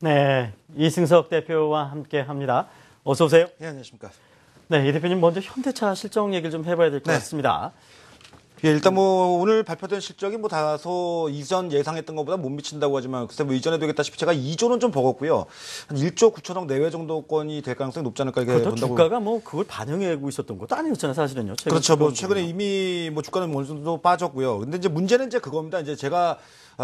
네, 이승석 대표와 함께합니다. 어서 오세요. 네, 안녕하십니까. 네, 이 대표님 먼저 현대차 실적 얘기를 좀 해봐야 될 것 같습니다. 예, 일단 오늘 발표된 실적이 다소 이전 예상했던 것보다 못 미친다고 하지만 글쎄 이전에 되겠다 싶이 제가 2조는 좀 버겁고요. 한 1조 9천억 내외 정도권이 될 가능성이 높지 않을까 이렇게 본다고. 주가가 그걸 반영하고 있었던 것도 아니었잖아요, 사실은요. 그렇죠. 최근에 이미 주가는 어느 정도 빠졌고요. 근데 이제 문제는 그겁니다. 이제 제가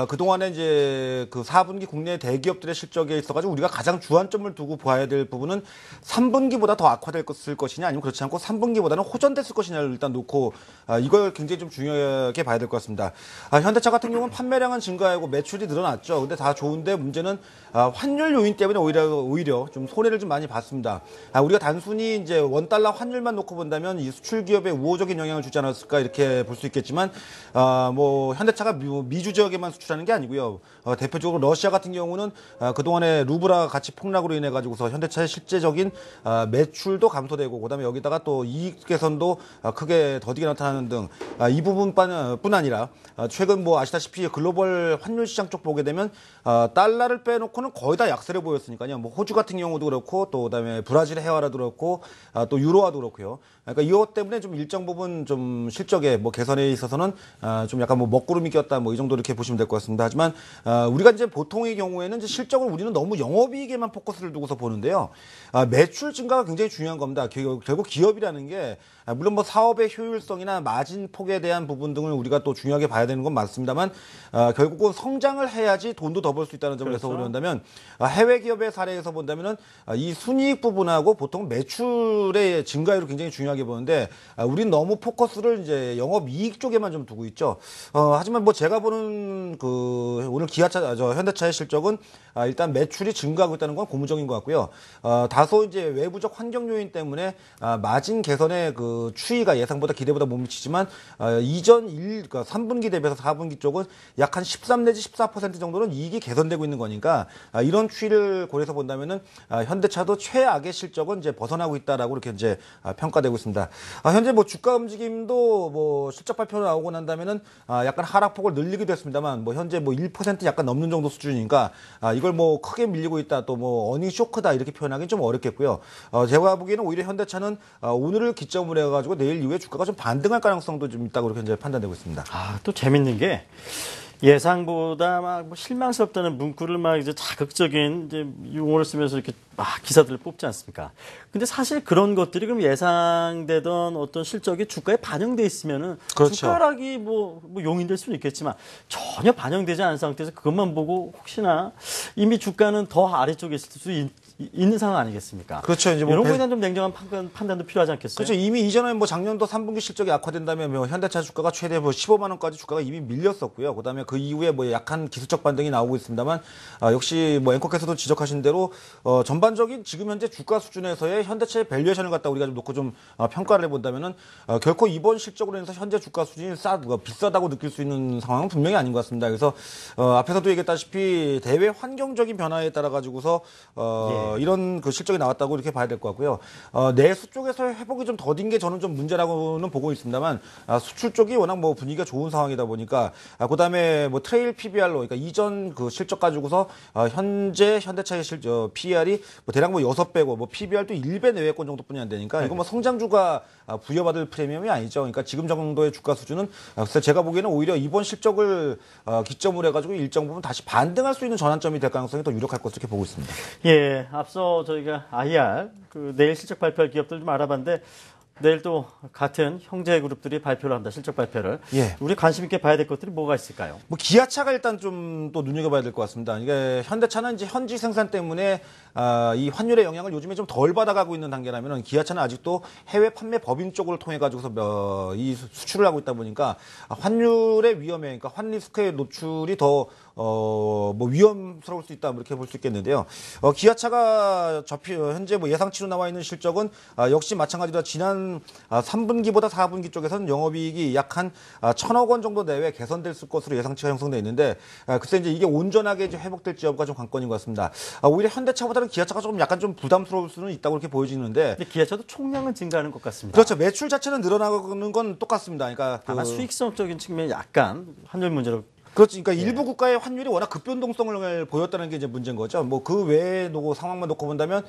그동안에 이제 4분기 국내 대기업들의 실적에 있어가지고 우리가 가장 주안점을 두고 봐야 될 부분은 3분기보다 더 악화될 것이냐 아니면 그렇지 않고 3분기보다는 호전됐을 것이냐를 일단 놓고 이걸 굉장히 좀 중요하게 봐야 될 것 같습니다. 현대차 같은 경우는 판매량은 증가하고 매출이 늘어났죠. 근데 다 좋은데 문제는 환율 요인 때문에 오히려 좀 손해를 좀 많이 봤습니다. 우리가 단순히 이제 원달러 환율만 놓고 본다면 이 수출 기업에 우호적인 영향을 주지 않았을까 이렇게 볼 수 있겠지만 현대차가 미주 지역에만 수출하는 게 아니고요. 대표적으로 러시아 같은 경우는 그동안에 루브라 가치 폭락으로 인해 가지고서 현대차의 실제적인 매출도 감소되고 그다음에 여기다가 또 이익 개선도 크게 더디게 나타나는 등 이 부분뿐 아니라 최근 아시다시피 글로벌 환율 시장 쪽 보게 되면 달러를 빼놓고는 거의 다 약세를 보였으니까요. 호주 같은 경우도 그렇고 또 그다음에 브라질의 헤아라도 그렇고 또 유로화도 그렇고요. 그러니까 이것 때문에 좀 일정 부분 좀 실적에 개선에 있어서는 좀 약간 먹구름이 꼈다 이 정도 이렇게 보시면 될 것 같습니다. 하지만 우리가 이제 보통의 경우에는 이제 실적을 우리는 너무 영업이익에만 포커스를 두고서 보는데요. 매출 증가가 굉장히 중요한 겁니다. 결국 기업이라는 게 물론 사업의 효율성이나 마진 폭에 대한 부분 등을 우리가 또 중요하게 봐야 되는 건 맞습니다만 결국은 성장을 해야지 돈도 더 벌 수 있다는 점을 해석을 한다면 해외 기업의 사례에서 본다면은 이 순이익 부분하고 보통 매출의 증가율을 굉장히 중요하게 보는데 우린 너무 포커스를 이제 영업이익 쪽에만 좀 두고 있죠. 하지만 제가 보는 오늘 현대차의 실적은 일단 매출이 증가하고 있다는 건 고무적인 것 같고요. 다소 이제 외부적 환경 요인 때문에 마진 개선의 추이가 예상보다 기대보다 못 미치지만 이전 3분기 대비해서 4분기 쪽은 약 한 13 내지 14% 정도는 이익이 개선되고 있는 거니까 이런 추이를 고려해서 본다면은 현대차도 최악의 실적은 이제 벗어나고 있다라고 이렇게 이제 평가되고 있습니다. 현재 주가 움직임도 실적 발표 나오고 난다면은 약간 하락폭을 늘리기도 했습니다만 현재 1% 약간 넘는 정도 수준이니까 이걸 크게 밀리고 있다 또 어닝 쇼크다 이렇게 표현하기는 좀 어렵겠고요. 제가 보기에는 오히려 현대차는 오늘을 기점으로 해가지고 내일 이후에 주가가 좀 반등할 가능성도 좀 있다고 이렇게 이제 판단되고 있습니다. 또 재밌는 게 예상보다 실망스럽다는 문구를 이제 자극적인 이제 용어를 쓰면서 이렇게 기사들을 뽑지 않습니까? 근데 사실 그런 것들이 그럼 예상되던 어떤 실적이 주가에 반영돼 있으면은 그렇죠. 주가락이 용인될 수는 있겠지만 전혀 반영되지 않은 상태에서 그것만 보고 혹시나 이미 주가는 더 아래쪽에 있을 수 있는 상황 아니겠습니까? 그렇죠. 이제 이런 거에 대한 좀 냉정한 판단도 필요하지 않겠어요? 그렇죠. 이미 이전에 작년도 3분기 실적이 악화된다면 현대차 주가가 최대 15만 원까지 주가가 이미 밀렸었고요. 그다음에 그 이후에 약한 기술적 반등이 나오고 있습니다만 역시 앵커께서도 지적하신 대로 전반적인 지금 현재 주가 수준에서의 현대차의 밸류에이션을 갖다 우리가 좀 놓고 좀 평가를 해본다면은 결코 이번 실적으로 인해서 현재 주가 수준이 비싸다고 느낄 수 있는 상황은 분명히 아닌 것 같습니다. 그래서 앞에서도 얘기했다시피 대외 환경적인 변화에 따라 가지고서 이런 실적이 나왔다고 이렇게 봐야 될 것 같고요. 내수 쪽에서의 회복이 좀 더딘 게 저는 좀 문제라고는 보고 있습니다만 수출 쪽이 워낙 분위기가 좋은 상황이다 보니까 그다음에 트레일 PBR로 그러니까 이전 실적 가지고서 현재 현대차의 실적 PER이 대략 6배고 PBR도 1배 내외권 정도뿐이 안 되니까 이거 성장주가 부여받을 프리미엄이 아니죠. 그러니까 지금 정도의 주가 수준은 글쎄 제가 보기에는 오히려 이번 실적을 기점으로 해가지고 일정 부분 다시 반등할 수 있는 전환점이 될 가능성이 더 유력할 것으로 이렇게 보고 있습니다. 예, 앞서 저희가 IR 내일 실적 발표할 기업들 좀 알아봤는데. 내일 또 같은 형제 그룹들이 발표를 합니다. 실적 발표를. 예. 우리 관심 있게 봐야 될 것들이 뭐가 있을까요? 기아차가 일단 좀 또 눈여겨봐야 될 것 같습니다. 이게 현대차는 이제 현지 생산 때문에 이 환율의 영향을 요즘에 좀 덜 받아가고 있는 단계라면 기아차는 아직도 해외 판매 법인 쪽을 통해 가지고서 이 수출을 하고 있다 보니까 환율의 위험에 그러니까 환리 스크에 노출이 더 위험스러울 수 있다 이렇게 볼 수 있겠는데요. 기아차가 현재 예상치로 나와 있는 실적은 역시 마찬가지로 지난 3분기보다 4분기 쪽에서는 영업이익이 약 한 1,000억 원 정도 내외 개선될 것으로 예상치가 형성돼 있는데 글쎄 이제 이게 온전하게 이제 회복될지 여부가 좀 관건인 것 같습니다. 오히려 현대차보다는 기아차가 조금 약간 좀 부담스러울 수는 있다고 이렇게 보여지는데 근데 기아차도 총량은 증가하는 것 같습니다. 그렇죠. 매출 자체는 늘어나는 건 똑같습니다. 그러니까 아마 수익성 적인 측면이 약간 환율 문제로 그렇죠. 그러니까 예. 일부 국가의 환율이 워낙 급변동성을 보였다는 게 이제 문제인 거죠. 뭐 그 외에 상황만 놓고 본다면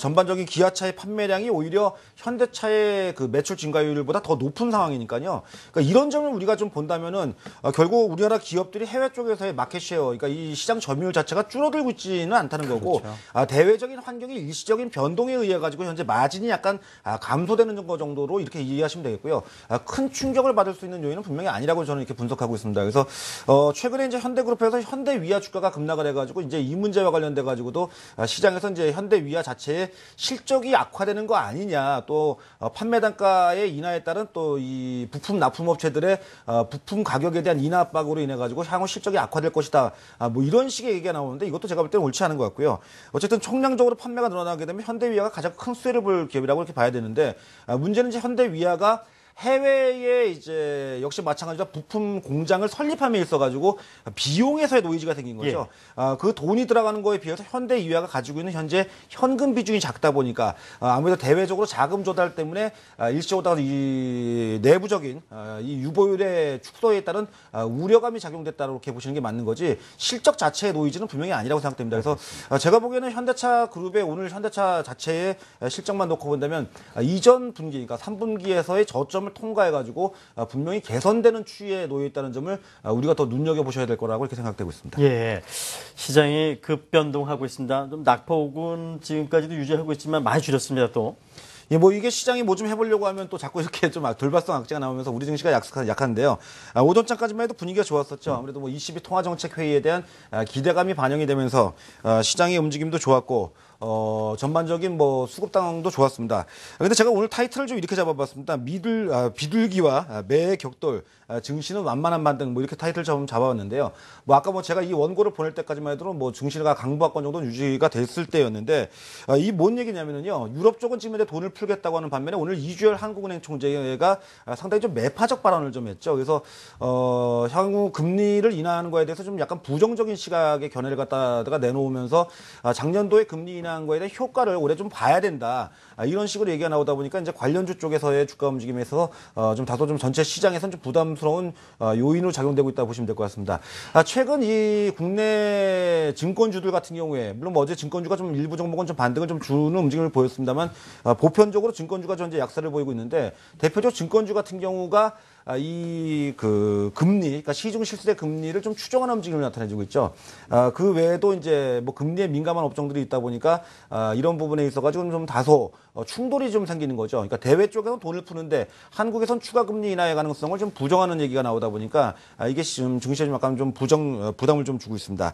전반적인 기아차의 판매량이 오히려 현대차의 그 매출 증가율보다 더 높은 상황이니까요. 그러니까 이런 점을 우리가 좀 본다면은 결국 우리나라 기업들이 해외 쪽에서의 마켓쉐어, 그러니까 이 시장 점유율 자체가 줄어들고 있지는 않다는 거고, 그렇죠. 대외적인 환경의 일시적인 변동에 의해 가지고 현재 마진이 약간 감소되는 거 정도로 이렇게 이해하시면 되겠고요. 큰 충격을 받을 수 있는 요인은 분명히 아니라고 저는 이렇게 분석하고 있습니다. 그래서 최근에 이제 현대그룹에서 현대위아 주가가 급락을 해가지고 이제 이 문제와 관련돼 가지고도 시장에서 이제 현대위아 자체의 실적이 악화되는 거 아니냐, 또 판매 단가의 인하에 따른 또 이 부품 납품업체들의 부품 가격에 대한 인하 압박으로 인해 가지고 향후 실적이 악화될 것이다, 뭐 이런 식의 얘기가 나오는데 이것도 제가 볼 때는 옳지 않은 것 같고요. 어쨌든 총량적으로 판매가 늘어나게 되면 현대위아가 가장 큰 수혜를 볼 기업이라고 이렇게 봐야 되는데, 문제는 이제 현대위아가 해외에 이제 역시 마찬가지로 부품 공장을 설립함에 있어가지고 비용에서의 노이즈가 생긴 거죠. 예. 그 돈이 들어가는 거에 비해서 현대위아가 가지고 있는 현재 현금 비중이 작다 보니까 아무래도 대외적으로 자금 조달 때문에 일시적으로 이 내부적인 이 유보율의 축소에 따른 우려감이 작용됐다고 이렇게 보시는 게 맞는 거지, 실적 자체의 노이즈는 분명히 아니라고 생각됩니다. 그래서 제가 보기에는 현대차 그룹의 오늘 현대차 자체의 실적만 놓고 본다면 이전 분기, 그러니까 3분기에서의 저점을 통과해가지고 분명히 개선되는 추이에 놓여 있다는 점을 우리가 더 눈여겨보셔야 될 거라고 이렇게 생각되고 있습니다. 예, 시장이 급변동하고 있습니다. 좀 낙폭은 지금까지도 유지하고 있지만 많이 줄였습니다. 또. 예, 뭐 이게 시장이 뭐 좀 해보려고 하면 또 자꾸 이렇게 좀 돌발성 악재가 나오면서 우리 증시가 약한데요. 오전장까지만 해도 분위기가 좋았었죠. 아무래도 뭐 ECB 통화정책회의에 대한 기대감이 반영이 되면서 시장의 움직임도 좋았고, 전반적인 뭐 수급 당황도 좋았습니다. 근데 제가 오늘 타이틀을 좀 이렇게 잡아봤습니다. 비둘기와 매의 격돌, 증시는 완만한 반등, 뭐 이렇게 타이틀을 좀 잡아봤는데요. 뭐 아까 뭐 제가 이 원고를 보낼 때까지만 해도 뭐 증시가 강보합권 정도는 유지가 됐을 때였는데, 이 뭔 얘기냐면요. 유럽 쪽은 지금 이제 돈을 풀겠다고 하는 반면에 오늘 이지웰 한국은행 총재가 상당히 좀 매파적 발언을 좀 했죠. 그래서 향후 금리를 인하하는 거에 대해서 좀 약간 부정적인 시각의 견해를 갖다가 내놓으면서 작년도에 금리 인하 한 거에 대한 효과를 올해 좀 봐야 된다, 이런 식으로 얘기가 나오다 보니까 이제 관련주 쪽에서의 주가 움직임에서 좀 다소 좀 전체 시장에선 좀 부담스러운 요인으로 작용되고 있다고 보시면 될 것 같습니다. 최근 이 국내 증권주들 같은 경우에 물론 뭐 어제 증권주가 좀 일부 종목은 좀 반등을 좀 주는 움직임을 보였습니다만 보편적으로 증권주가 현재 약세를 보이고 있는데, 대표적 증권주 같은 경우가 이 그 금리, 그러니까 시중 실세 금리를 좀 추종하는 움직임을 나타내주고 있죠. 그 외에도 이제 뭐 금리에 민감한 업종들이 있다 보니까 이런 부분에 있어가지고 좀 다소 충돌이 좀 생기는 거죠. 그러니까 대외 쪽에서 돈을 푸는데 한국에선 추가 금리 인하의 가능성을 좀 부정하는 얘기가 나오다 보니까 이게 지금 증시에 좀 약간 좀 부담을 좀 주고 있습니다.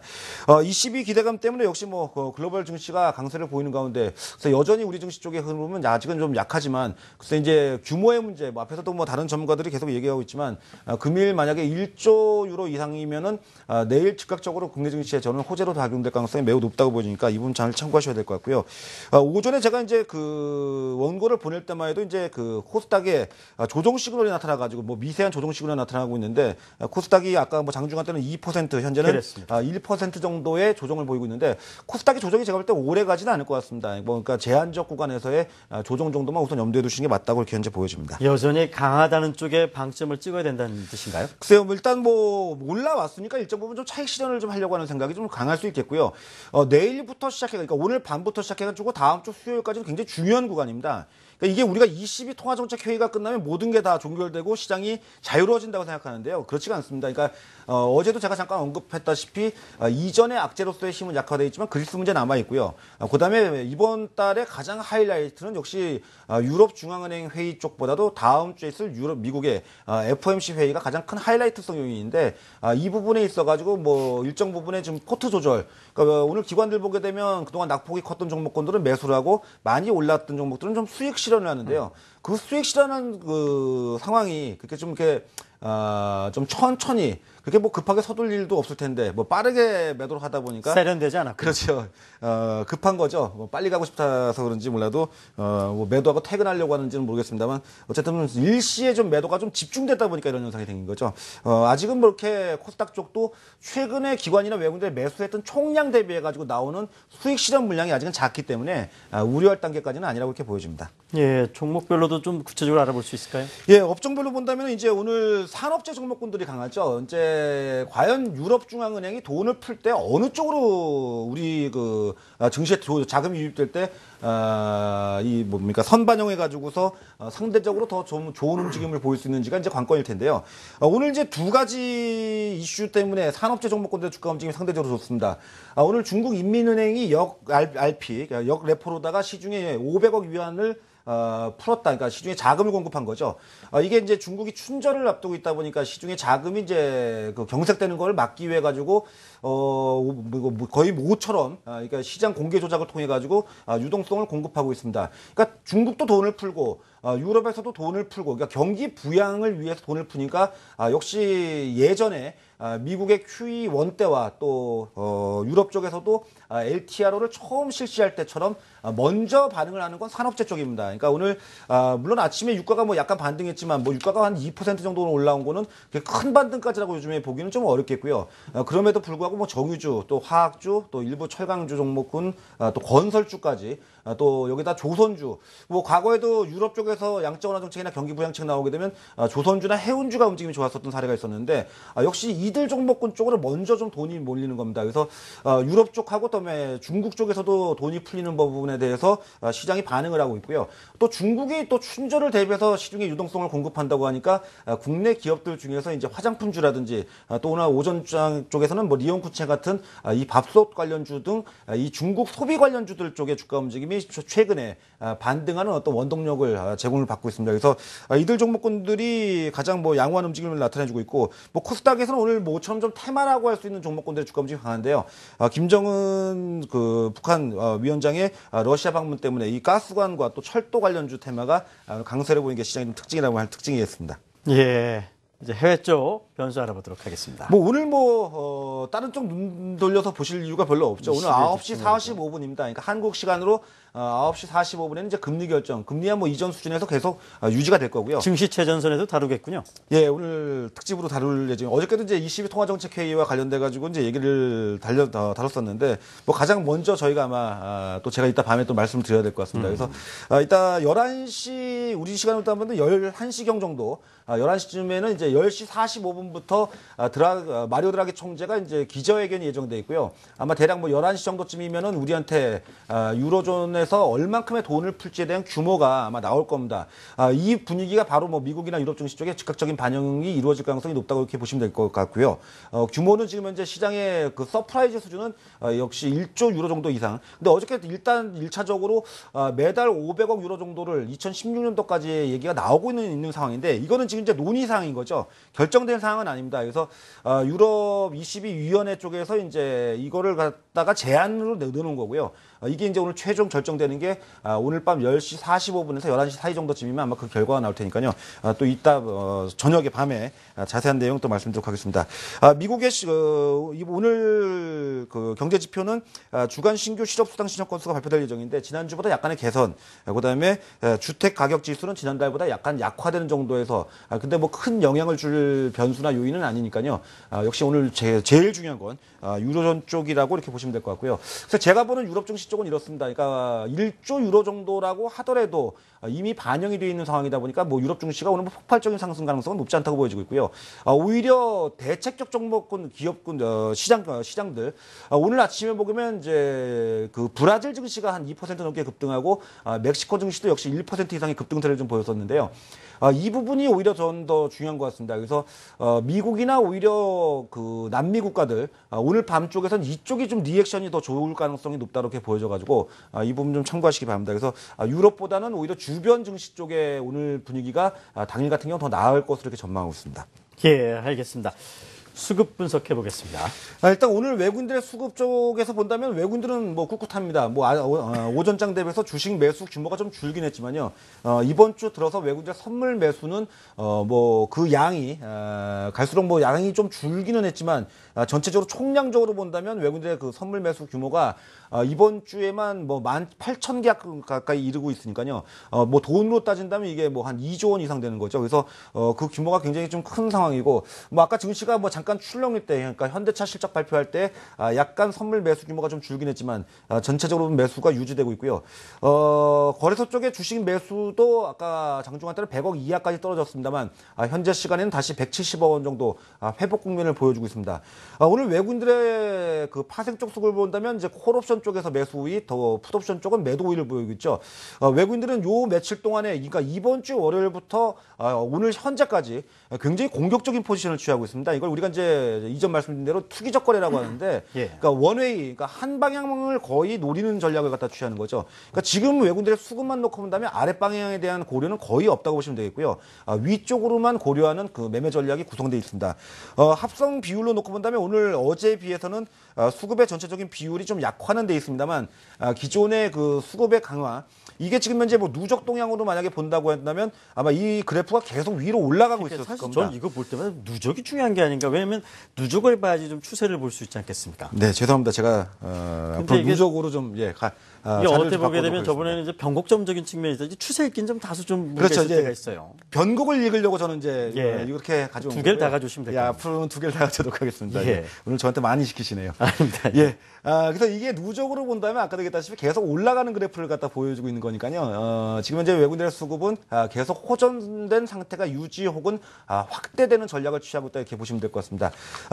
ECB 기대감 때문에 역시 뭐 글로벌 증시가 강세를 보이는 가운데, 그래서 여전히 우리 증시 쪽의 흐름은 아직은 좀 약하지만, 그래서 이제 규모의 문제, 뭐 앞에서도 뭐 다른 전문가들이 계속 얘기하고 있지만 금일 만약에 1조 유로 이상이면은 내일 즉각적으로 국내 증시에 저는 호재로 작용될 가능성이 매우 높다고 보이니까 이 부분 잘 참고하셔야 될 것 같고요. 오전에 제가 이제 그 원고를 보낼 때만 해도 이제 그 코스닥에 조정 시그널이 나타나가지고 뭐 미세한 조정 시그널이 나타나고 있는데, 코스닥이 아까 뭐 장중한 때는 2%, 현재는 그랬습니다. 1% 정도의 조정을 보이고 있는데, 코스닥의 조정이 제가 볼 때 오래 가지는 않을 것 같습니다. 뭐 그러니까 제한적 구간에서의 조정 정도만 우선 염두에 두시는 게 맞다고 이렇게 현재 보여집니다. 여전히 강하다는 쪽에 방점을 찍어야 된다는 뜻인가요? 글쎄요, 일단 뭐 올라왔으니까 일정 부분 좀 차익 실현을 좀 하려고 하는 생각이 좀 강할 수 있겠고요. 내일부터 시작해, 그러니까 오늘 밤부터 시작해가지고 다음 주 수요일까지는 굉장히 중요한 구간입니다. 그러니까 이게 우리가 ECB 통화정책회의가 끝나면 모든 게 다 종결되고 시장이 자유로워진다고 생각하는데요. 그렇지가 않습니다. 그러니까 어제도 제가 잠깐 언급했다시피 이전의 악재로서의 힘은 약화되어 있지만 그리스 문제 남아있고요. 그다음에 이번 달에 가장 하이라이트는 역시 유럽 중앙은행 회의 쪽보다도 다음 주에 있을 유럽 미국의 FOMC 회의가 가장 큰 하이라이트성 요인인데, 이 부분에 있어가지고 뭐 일정 부분의 지금 포트 조절, 그러니까 오늘 기관들 보게 되면 그동안 낙폭이 컸던 종목권들은 매수를 하고 많이 올랐던 종목들은 좀 수익 실현을 하는데요. 그 수익 실현하는 그 상황이 그렇게 좀 이렇게 좀 천천히, 그렇게 뭐 급하게 서둘 일도 없을 텐데 뭐 빠르게 매도를 하다 보니까 세련되지 않았고, 그렇죠. 급한 거죠. 뭐 빨리 가고 싶어서 그런지 몰라도 뭐 매도하고 퇴근하려고 하는지는 모르겠습니다만 어쨌든 일시에 좀 매도가 좀 집중됐다 보니까 이런 현상이 생긴 거죠. 아직은 뭐 이렇게 코스닥 쪽도 최근에 기관이나 외국인들이 매수했던 총량 대비해 가지고 나오는 수익 실현 물량이 아직은 작기 때문에 우려할 단계까지는 아니라고 이렇게 보여집니다. 예, 종목별로도 좀 구체적으로 알아볼 수 있을까요? 예, 업종별로 본다면 이제 오늘 산업재 종목군들이 강하죠. 이제 과연 유럽중앙은행이 돈을 풀 때 어느 쪽으로 우리 그 증시에 자금이 유입될 때 이 뭡니까 선반영해 가지고서 상대적으로 더 좀 좋은 움직임을 보일 수 있는지가 이제 관건일 텐데요. 오늘 이제 두 가지 이슈 때문에 산업재 종목군들의 주가 움직임이 상대적으로 좋습니다. 오늘 중국 인민은행이 RP 역 레포로다가 시중에 500억 위안을 풀었다. 그러니까 시중에 자금을 공급한 거죠. 이게 이제 중국이 춘절을 앞두고 있다 보니까 시중에 자금이 이제 그 경색되는 걸 막기 위해 가지고 거의 모처럼 그러니까 시장 공개 조작을 통해 가지고 유동성을 공급하고 있습니다. 그러니까 중국도 돈을 풀고 유럽에서도 돈을 풀고 그러니까 경기 부양을 위해서 돈을 푸니까 역시 예전에 미국의 QE1 때와 또 유럽 쪽에서도 LTRO를 처음 실시할 때처럼 먼저 반응을 하는 건 산업재 쪽입니다. 그러니까 오늘 물론 아침에 유가가 뭐 약간 반등했지만 뭐 유가가 한 2% 정도로 올라온 거는 큰 반등까지라고 요즘에 보기는 좀 어렵겠고요. 그럼에도 불구하고 뭐 정유주, 또 화학주, 또 일부 철강주 종목군, 또 건설주까지, 또 여기다 조선주. 뭐 과거에도 유럽 쪽에서 양적 완화 정책이나 경기 부양책 나오게 되면 조선주나 해운주가 움직임이 좋았었던 사례가 있었는데 역시 이들 종목군 쪽으로 먼저 좀 돈이 몰리는 겁니다. 그래서 유럽 쪽하고 그다음에 중국 쪽에서도 돈이 풀리는 부분에 대해서 시장이 반응을 하고 있고요. 또 중국이 또 춘절을 대비해서 시중에 유동성을 공급한다고 하니까 국내 기업들 중에서 이제 화장품주라든지 또 오늘 오전장 쪽에서는 뭐 리온쿠체 같은 이 밥솥 관련주 등 이 중국 소비 관련주들 쪽의 주가 움직임이 최근에 반등하는 어떤 원동력을 제공을 받고 있습니다. 그래서 이들 종목군들이 가장 뭐 양호한 움직임을 나타내주고 있고 뭐 코스닥에서는 오늘 모처럼 좀 테마라고 할 수 있는 종목군들의 주가 움직임이 강한데요. 김정은 그 북한 위원장의 러시아 방문 때문에 이 가스관과 또 철도 관련주 테마가 강세를 보이는 게 시장의 특징이라고 할 특징이겠습니다. 예. 이제 해외 쪽 변수 알아보도록 하겠습니다. 뭐 오늘 뭐 다른 쪽 눈 돌려서 보실 이유가 별로 없죠. 오늘 9시 45분입니다. 그러니까 한국 시간으로 9시 45분에는 이제 금리 결정, 금리야 뭐 이전 수준에서 계속 유지가 될 거고요. 증시 최전선에도 다루겠군요. 예, 오늘 특집으로 다룰 예정. 어저께도 이제 ECB 통화정책회의와 관련돼 가지고 이제 얘기를 다뤘었는데 뭐 가장 먼저 저희가 아마 또 제가 이따 밤에 또 말씀을 드려야 될 것 같습니다. 그래서 이따 11시 우리 시간으로 따면 11시경 정도 11시쯤에는 이제 10시 45분부터 마리오드라기 총재가 이제 기자회견이 예정돼 있고요. 아마 대략 뭐 11시 정도쯤이면은 우리한테 유로존에서 얼만큼의 돈을 풀지에 대한 규모가 아마 나올 겁니다. 이 분위기가 바로 뭐 미국이나 유럽 증시 쪽에 즉각적인 반영이 이루어질 가능성이 높다고 이렇게 보시면 될 것 같고요. 규모는 지금 현재 시장의 그 서프라이즈 수준은 역시 1조 유로 정도 이상. 근데 어저께 일단 1차적으로 매달 500억 유로 정도를 2016년도까지의 얘기가 나오고 있는 상황인데 이거는 지금 이제 논의 사항인 거죠. 결정된 사항은 아닙니다. 그래서 유럽 ECB 위원회 쪽에서 이제 이거를 갖다가 제안으로 내놓은 거고요. 이게 이제 오늘 최종 결정되는 게 오늘 밤 10시 45분에서 11시 사이 정도쯤이면 아마 그 결과가 나올 테니까요. 또 이따 저녁에 밤에 자세한 내용 또 말씀드리도록 하겠습니다. 미국의 오늘 그 경제 지표는 주간 신규 실업 수당 신청 건수가 발표될 예정인데 지난주보다 약간의 개선, 그다음에 주택 가격 지수는 지난달보다 약간 약화되는 정도에서 근데 뭐 큰 영향을 줄 변수나 요인은 아니니까요. 역시 오늘 제일 중요한 건 유로존 쪽이라고 이렇게 보시면 될 것 같고요. 그래서 제가 보는 유럽 증시 쪽은 이렇습니다. 그러니까 1조 유로 정도라고 하더라도 이미 반영이 되어 있는 상황이다 보니까 뭐 유럽 증시가 오늘 뭐 폭발적인 상승 가능성은 높지 않다고 보여지고 있고요. 오히려 대책적 종목군, 기업군, 시장들 오늘 아침에 보면 이제 그 브라질 증시가 한 2% 넘게 급등하고 멕시코 증시도 역시 1% 이상의 급등세를 좀 보였었는데요. 이 부분이 오히려 전 더 중요한 것 같습니다. 그래서 미국이나 오히려 그 남미 국가들 오늘 밤 쪽에서는 이쪽이 좀 리액션이 더 좋을 가능성이 높다 이렇게 보여져가지고 이 부분 좀 참고하시기 바랍니다. 그래서 유럽보다는 오히려 주변 증시 쪽에 오늘 분위기가 당일 같은 경우 더 나을 것으로 이렇게 전망하고 있습니다. 예, 알겠습니다. 수급 분석해 보겠습니다. 일단 오늘 외국인들의 수급 쪽에서 본다면 외국인들은 뭐 꿋꿋합니다. 뭐 오전장 대비해서 주식 매수 규모가 좀 줄긴 했지만요. 이번 주 들어서 외국인들 선물 매수는 뭐 그 양이 갈수록 뭐 양이 좀 줄기는 했지만 전체적으로 총량적으로 본다면 외국인들의 그 선물 매수 규모가 이번 주에만 뭐 18,000계약 가까이 이르고 있으니까요. 뭐 돈으로 따진다면 이게 뭐 한 2조 원 이상 되는 거죠. 그래서 그 규모가 굉장히 좀 큰 상황이고 뭐 아까 증시가 뭐 잠깐 출렁일 때 그러니까 현대차 실적 발표할 때 약간 선물 매수 규모가 좀 줄긴 했지만 전체적으로 매수가 유지되고 있고요. 거래소 쪽의 주식 매수도 아까 장중한 때는 100억 이하까지 떨어졌습니다만 현재 시간에는 다시 170억 원 정도 회복 국면을 보여주고 있습니다. 오늘 외국인들의 그 파생 쪽 수급을 본다면 이제 콜옵션 쪽에서 매수 우익, 더 풋옵션 쪽은 매도 우익을 보이고 있죠. 외국인들은 요 며칠 동안에 그러니까 이번 주 월요일부터 오늘 현재까지 굉장히 공격적인 포지션을 취하고 있습니다. 이걸 우리가 이제 이전 말씀드린 대로 투기적 거래라고 하는데, 그러니까 원웨이, 그러니까 한 방향을 거의 노리는 전략을 갖다 취하는 거죠. 그러니까 지금 외국인들의 수급만 놓고 본다면 아래 방향에 대한 고려는 거의 없다고 보시면 되겠고요. 위쪽으로만 고려하는 그 매매 전략이 구성되어 있습니다. 합성 비율로 놓고 본다면 오늘 어제에 비해서는 수급의 전체적인 비율이 좀 약화는 돼 있습니다만 기존의 그 수급의 강화 이게 지금 현재 뭐 누적 동향으로 만약에 본다고 한다면 아마 이 그래프가 계속 위로 올라가고 그러니까 있었을 겁니다. 저는 이거 볼 때마다 누적이 중요한 게 아닌가. 왜냐하면 누적을 봐야지 좀 추세를 볼 수 있지 않겠습니까? 네, 죄송합니다. 제가 앞으로 누적으로 좀 어떻게 보게 되면 저번에는 이제 변곡점적인 측면에서 이제 추세 있긴 좀 다소 좀 문제가 그렇죠, 있어요. 변곡을 읽으려고 저는 이제 이렇게 가져온 두 개를 다 가져오시면 될까요? 예, 앞으로는 두 개를 다 가져오도록 하겠습니다. 예. 오늘 저한테 많이 시키시네요. 아닙니다. 예. 그래서 이게 누적으로 본다면 아까도 얘기했다시피 계속 올라가는 그래프를 갖다 보여주고 있는 거니까요. 지금 현재 외국인들의 수급은 계속 호전된 상태가 유지 혹은 확대되는 전략을 취하고 있다 이렇게 보시면 될 것 같습니다.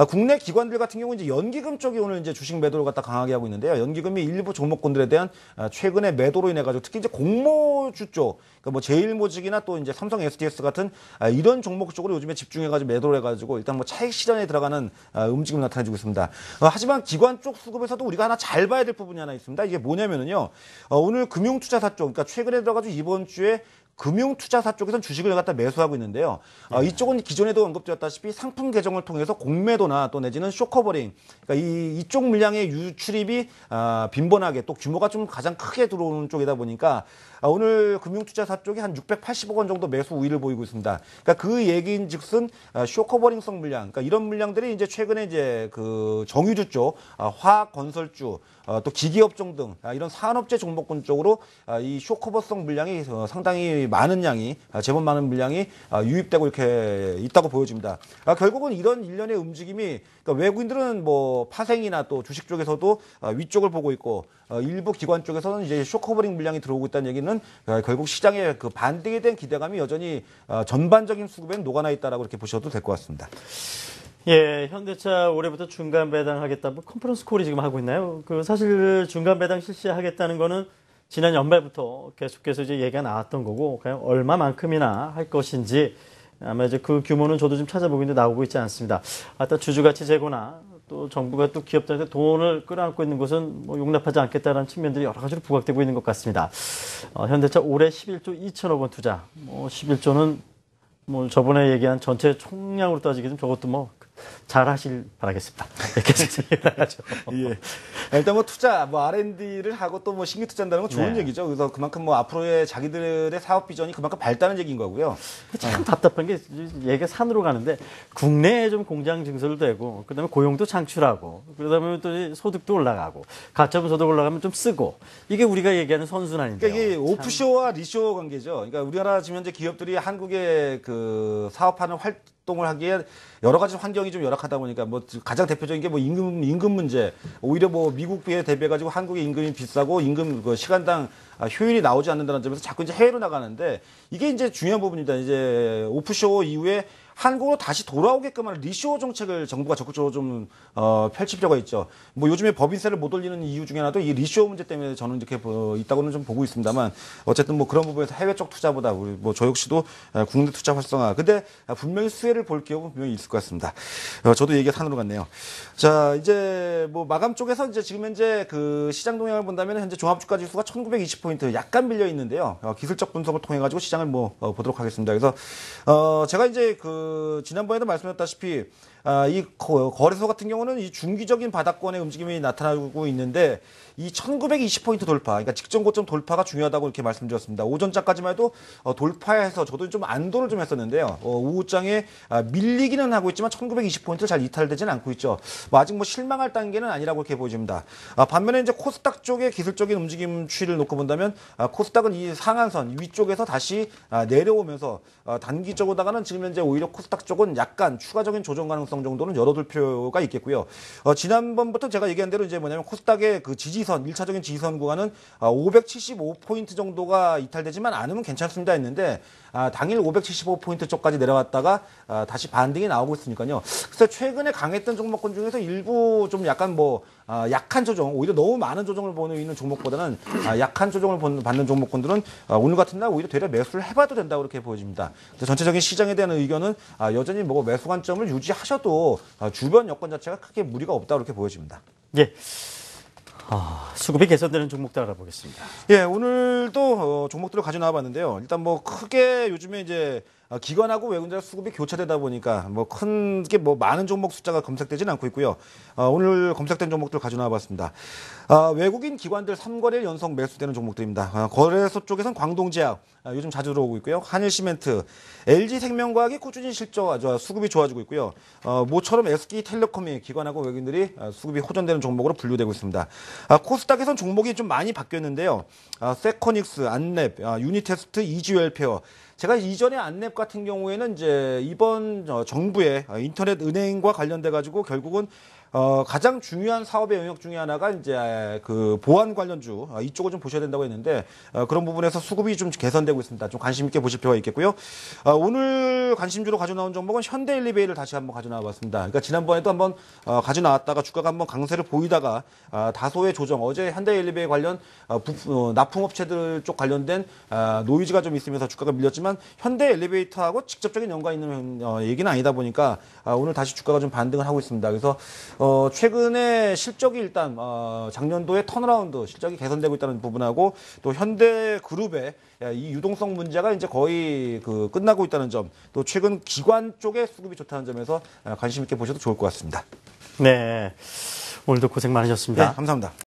국내 기관들 같은 경우 이제 연기금 쪽이 오늘 이제 주식 매도를 갖다 강하게 하고 있는데요. 연기금이 일부 종목군들에 대한 최근에 매도로 인해 가지고 특히 이제 공모주 쪽, 그러니까 뭐 제일모직이나 또 이제 삼성SDS 같은 이런 종목 쪽으로 요즘에 집중해 가지고 매도를 해 가지고 일단 뭐 차익 실현에 들어가는 움직임을 나타내주고 있습니다. 하지만 기관 쪽 수급에서도 우리가 하나 잘 봐야 될 부분이 하나 있습니다. 이게 뭐냐면은요. 오늘 금융투자사 쪽, 그러니까 최근에 들어가지고 이번 주에 금융투자사 쪽에서는 주식을 갖다 매수하고 있는데요. 이쪽은 기존에도 언급되었다시피 상품 개정을 통해서 공매도나 또 내지는 쇼커버링, 그러니까 이쪽 물량의 유출입이 빈번하게 또 규모가 좀 가장 크게 들어오는 쪽이다 보니까 오늘 금융투자사 쪽이 한 680억 원 정도 매수 우위를 보이고 있습니다. 그러니까 그 얘기인즉슨 쇼커버링성 물량, 그러니까 이런 물량들이 이제 최근에 이제 그 정유주 쪽, 화학 건설주, 또 기기업종 등 이런 산업재 종목군 쪽으로 이 쇼커버성 물량이 상당히 많은 양이 제법 많은 물량이 유입되고 이렇게 있다고 보여집니다. 결국은 이런 일련의 움직임이 그러니까 외국인들은 뭐 파생이나 또 주식 쪽에서도 위쪽을 보고 있고 일부 기관 쪽에서는 이제 쇼커버링 물량이 들어오고 있다는 얘기는 결국 시장의 그 반등에 대한 기대감이 여전히 전반적인 수급에는 녹아나 있다라고 이렇게 보셔도 될 것 같습니다. 예, 현대차 올해부터 중간 배당하겠다. 뭐 컨퍼런스 콜이 지금 하고 있나요? 그 사실 중간 배당 실시하겠다는 거는 지난 연말부터 계속해서 이제 얘기가 나왔던 거고 그냥 얼마만큼이나 할 것인지 아마 이제 그 규모는 저도 좀 찾아보고 있는데 나오고 있지 않습니다. 아까 주주가치 제고나 또 정부가 또 기업들한테 돈을 끌어안고 있는 것은 뭐 용납하지 않겠다라는 측면들이 여러 가지로 부각되고 있는 것 같습니다. 현대차 올해 11조 2천억 원 투자. 뭐 11조는 뭐 저번에 얘기한 전체 총량으로 따지기 좀 저것도 뭐 잘하실 바라겠습니다. 예. 일단 뭐 투자, 뭐 R&D를 하고 또 뭐 신규 투자한다는 건 좋은 얘기죠. 그래서 그만큼 뭐 앞으로의 자기들의 사업 비전이 그만큼 밝다는 얘기인 거고요. 참 답답한 게 얘가 산으로 가는데 국내에 좀 공장 증설도 되고 그다음에 고용도 창출하고 그다음에 또 소득도 올라가고 가처분 소득 올라가면 좀 쓰고 이게 우리가 얘기하는 선순환인데요. 그러니까 이게 오프쇼와 리쇼 관계죠. 그러니까 우리나라 지금 현재 기업들이 한국의 그 사업하는 활동을 하기에 여러 가지 환경이 좀 열악하다 보니까 뭐 가장 대표적인 게 뭐 임금 문제. 오히려 뭐 미국에 대비해 가지고 한국의 임금이 비싸고 임금 그 시간당 효율이 나오지 않는다는 점에서 자꾸 이제 해외로 나가는데 이게 이제 중요한 부분입니다. 이제 오프쇼 이후에 한국으로 다시 돌아오게끔 하는 리쇼어 정책을 정부가 적극적으로 좀 펼칠 필요가 있죠. 뭐 요즘에 법인세를 못 올리는 이유 중에 하나도 이 리쇼어 문제 때문에 저는 이렇게 있다고는 좀 보고 있습니다만 어쨌든 뭐 그런 부분에서 해외 쪽 투자보다 우리 뭐 저 역시도 국내 투자 활성화. 근데 분명히 수혜를 볼 기업은 분명히 있을 것 같습니다. 저도 얘기가 산으로 갔네요. 자 이제 뭐 마감 쪽에서 이제 지금 현재 그 시장 동향을 본다면 현재 종합주가 지수가 1920포인트 약간 밀려 있는데요. 기술적 분석을 통해 가지고 시장을 뭐 보도록 하겠습니다. 그래서 제가 이제 그 지난번에도 말씀드렸다시피 이 거래소 같은 경우는 이 중기적인 바닥권의 움직임이 나타나고 있는데 이 1920포인트 돌파, 그러니까 직전 고점 돌파가 중요하다고 이렇게 말씀드렸습니다. 오전장까지만 해도 돌파해서 저도 좀 안도를 좀 했었는데요. 오후장에 밀리기는 하고 있지만 1920포인트 잘 이탈되지는 않고 있죠. 아직 뭐 실망할 단계는 아니라고 이렇게 보여집니다. 반면에 이제 코스닥 쪽의 기술적인 움직임 추이를 놓고 본다면 코스닥은 이 상한선 위쪽에서 다시 내려오면서 단기적으로다가는 지금 현재 오히려 코스닥 쪽은 약간 추가적인 조정 가능성 정도는 열어둘 필요가 있겠고요. 지난번부터 제가 얘기한 대로 이제 뭐냐면 코스닥의 그 지지선, 1차적인 지지선 구간은 575포인트 정도가 이탈되지만 않으면 괜찮습니다 했는데 당일 575포인트 쪽까지 내려왔다가 다시 반등이 나오고 있으니까요. 그래서 최근에 강했던 종목군 중에서 일부 좀 약간 뭐 약한 조정, 오히려 너무 많은 조정을 보는 종목보다는 약한 조정을 받는 종목군들은 오늘 같은 날 오히려 되려 매수를 해봐도 된다고 이렇게 보여집니다. 전체적인 시장에 대한 의견은 여전히 뭐 매수 관점을 유지하셔도 주변 여건 자체가 크게 무리가 없다고 이렇게 보여집니다. 예. 수급이 개선되는 종목들 알아보겠습니다. 예, 오늘도 종목들을 가져나와 봤는데요. 일단 뭐 크게 요즘에 이제 기관하고 외국인들 수급이 교차되다 보니까 뭐 큰 게 뭐 많은 종목 숫자가 검색되진 않고 있고요. 오늘 검색된 종목들 가져나와 봤습니다. 외국인 기관들 3거래일 연속 매수되는 종목들입니다. 거래소 쪽에선 광동제약 요즘 자주 들어오고 있고요. 한일시멘트, LG생명과학이 꾸준히 실적 아주 수급이 좋아지고 있고요. 모처럼 SK텔레콤이 기관하고 외국인들이 수급이 호전되는 종목으로 분류되고 있습니다. 코스닥에선 종목이 좀 많이 바뀌었는데요. 세코닉스, 안랩, 유니테스트, 이지웰페어. 제가 이전에 안랩 같은 경우에는 이제 이번 정부의 인터넷 은행과 관련돼 가지고 결국은 가장 중요한 사업의 영역 중에 하나가 이제 그 보안 관련주 이쪽을 좀 보셔야 된다고 했는데 그런 부분에서 수급이 좀 개선되고 있습니다. 좀 관심 있게 보실 필요가 있겠고요. 오늘 관심주로 가져나온 종목은 현대엘리베이터를 다시 한번 가져나와봤습니다. 그러니까 지난번에도 한번 가져나왔다가 주가가 한번 강세를 보이다가 다소의 조정, 어제 현대엘리베이터 관련 납품업체들 쪽 관련된 노이즈가 좀 있으면서 주가가 밀렸지만 현대엘리베이터하고 직접적인 연관이 있는 얘기는 아니다 보니까 오늘 다시 주가가 좀 반등을 하고 있습니다. 그래서 최근에 실적이 일단 작년도에 턴어라운드 실적이 개선되고 있다는 부분하고 또 현대그룹의 이 유동성 문제가 이제 거의 그 끝나고 있다는 점, 또 최근 기관 쪽의 수급이 좋다는 점에서 관심 있게 보셔도 좋을 것 같습니다. 네, 오늘도 고생 많으셨습니다. 네, 감사합니다.